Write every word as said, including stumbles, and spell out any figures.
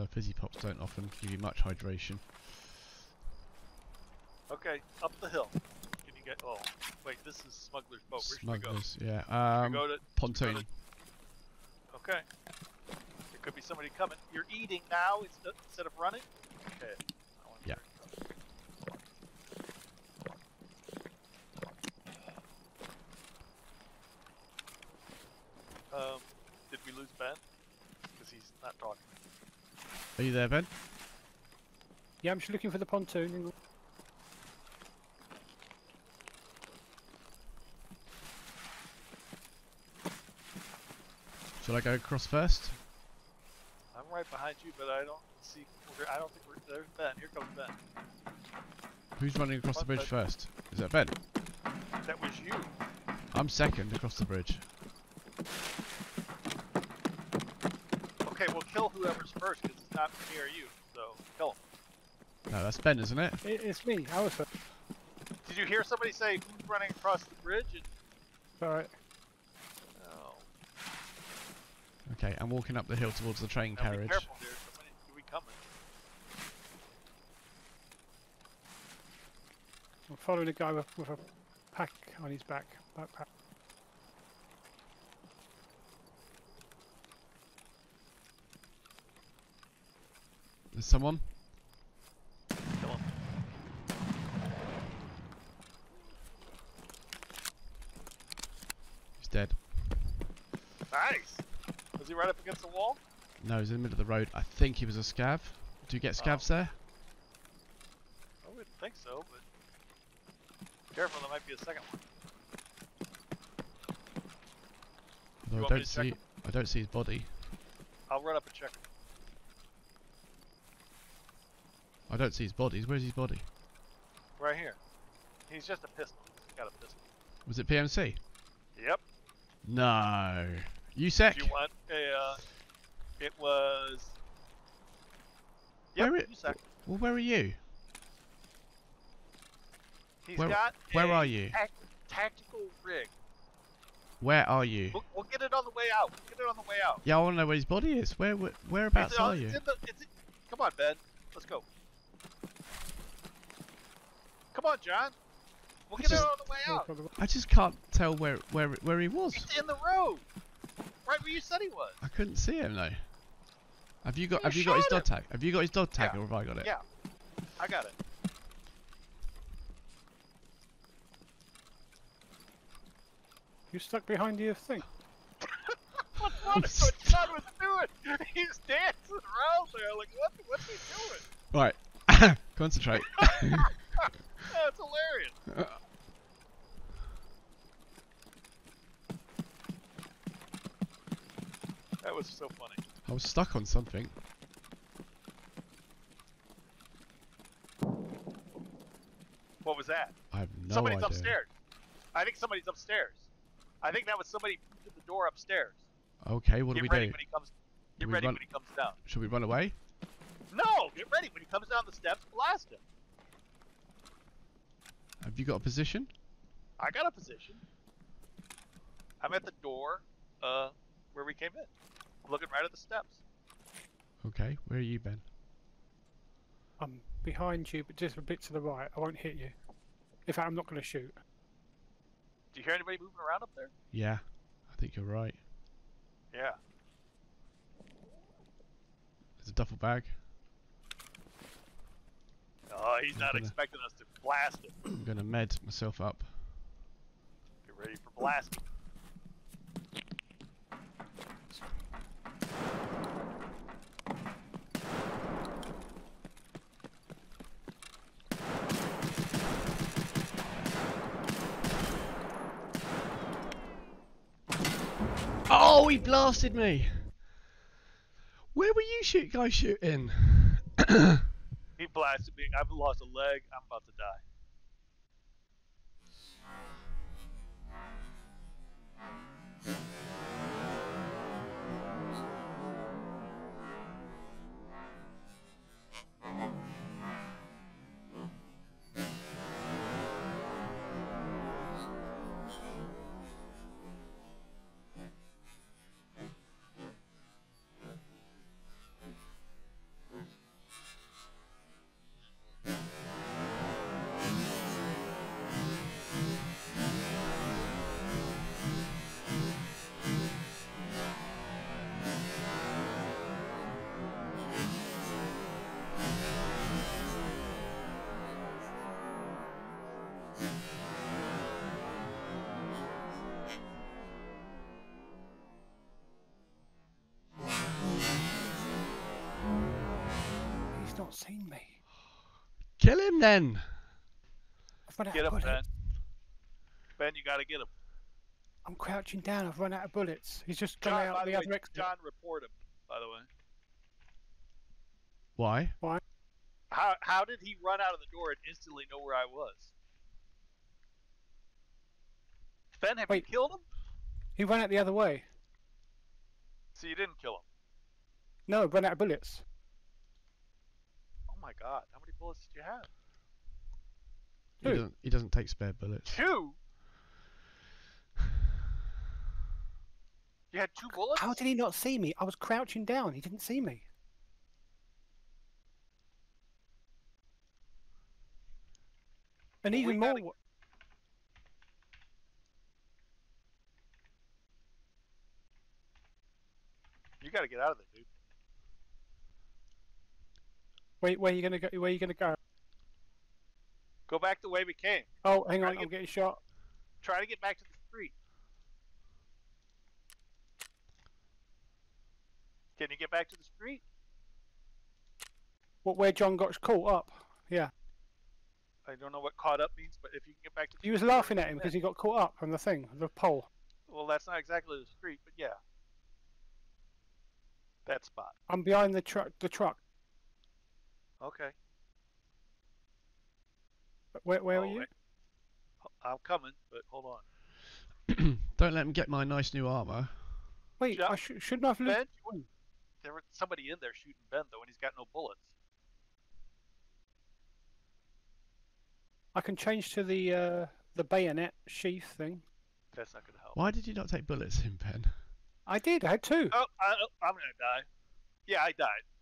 Uh, fizzy pops don't often give you much hydration. Okay, up the hill. Can you get? Oh, wait, this is Smuggler's Boat. Where Smugglers, should we go? Yeah. Um, go to, pontoon. Go to, okay. There could be somebody coming. You're eating now instead of running? Okay. Yeah. Um, did we lose Ben? Because he's not talking. Are you there, Ben? Yeah, I'm just looking for the pontoon. Shall I go across first? I'm right behind you, but I don't see. I don't think we're there's Ben. Here comes Ben. Who's running across the bridge first? Is that Ben? That was you. I'm second across the bridge. Okay, we'll kill whoever's first because it's not near you. So kill him. No, that's Ben, isn't it? it it's me. I was first. Did you hear somebody say who's running across the bridge? All right. Okay, I'm walking up the hill towards the train now carriage. Be careful, dude. Somebody, we coming? I'm following a guy with, with a pack on his back. Backpack. There's someone. Come on. He's dead. Nice. Was he right up against the wall? No, he's in the middle of the road. I think he was a scav. Do you get scavs oh. there? I wouldn't think so, but... Careful, there might be a second one. Although I don't see... I don't see his body. I'll run up and check him. I don't see his body. Where's his body? Right here. He's just a pistol. He's got a pistol. Was it P M C? Yep. No. U S E C. You want a, uh, it was. Yep, U S E C. Well, where are you? He's where, got. Where a are you? Tac tactical rig. Where are you? We'll, we'll get it on the way out. We'll get it on the way out. Yeah, I want to know where his body is. Where, where whereabouts on, are you? The, in, come on, Ben. Let's go. Come on, John. We'll I get just, it on the way out. I just can't tell where where where he was. It's in the road. Right where you said he was. I couldn't see him though. Have you got you have you got his him. dog tag? Have you got his dog tag yeah. or have I got it? Yeah. I got it. You stuck behind your thing. What's wrong with what John was doing? He's dancing around there like what what's he doing? Right. Concentrate. That's hilarious. That was so funny. I was stuck on something. What was that? I have no somebody's idea. Somebody's upstairs. I think somebody's upstairs. I think that was somebody at the door upstairs. Okay, what do we do? Get ready when he comes. Get ready when he comes down. Should we run away? No, get ready when he comes down the steps. Blast him. Have you got a position? I got a position. I'm at the door, uh, where we came in. I'm looking right at the steps. Okay, where are you, Ben? I'm behind you, but just a bit to the right. I won't hit you. In fact, I'm not going to shoot. Do you hear anybody moving around up there? Yeah, I think you're right. Yeah. There's a duffel bag. Oh, he's I'm not gonna, expecting us to blast it. I'm gonna med myself up. Get ready for blasting. Oh, he blasted me! Where were you shoot guys shooting? He blasted me. I've lost a leg. I'm about to die. not seen me. Kill him then. I've run out get of him, bullets. Ben. Ben, you gotta get him. I'm crouching down. I've run out of bullets. He's just gone John, out the, the other way, exit. John, report him, by the way. Why? Why? How how did he run out of the door and instantly know where I was? Ben, have Wait. you killed him? He ran out the other way. So you didn't kill him? No, I ran out of bullets. Oh my god, how many bullets did you have? Two. He doesn't, he doesn't take spare bullets. Two? You had two bullets? How did he not see me? I was crouching down, he didn't see me. And even more... Gotta... You gotta get out of there, dude. Wait, where are you gonna go? Where are you gonna go? Go back the way we came. Oh, hang try on, I'm get... getting shot. Try to get back to the street. Can you get back to the street? What, where John got caught up? Yeah. I don't know what caught up means, but if you can get back to the street. He was laughing at him because he got caught up on the thing, the pole. Well, that's not exactly the street, but yeah. That spot. I'm behind the truck. The truck. Okay. Where, where oh, are you? Wait. I'm coming, but hold on. Don't let him get my nice new armor. Wait, John, I sh shouldn't I have looked? Ben, there was somebody in there shooting Ben though, and he's got no bullets. I can change to the uh, the bayonet sheath thing. That's not gonna help. Why did you not take bullets in, Ben? I did. I had two. Oh, I, I'm gonna die. Yeah, I died.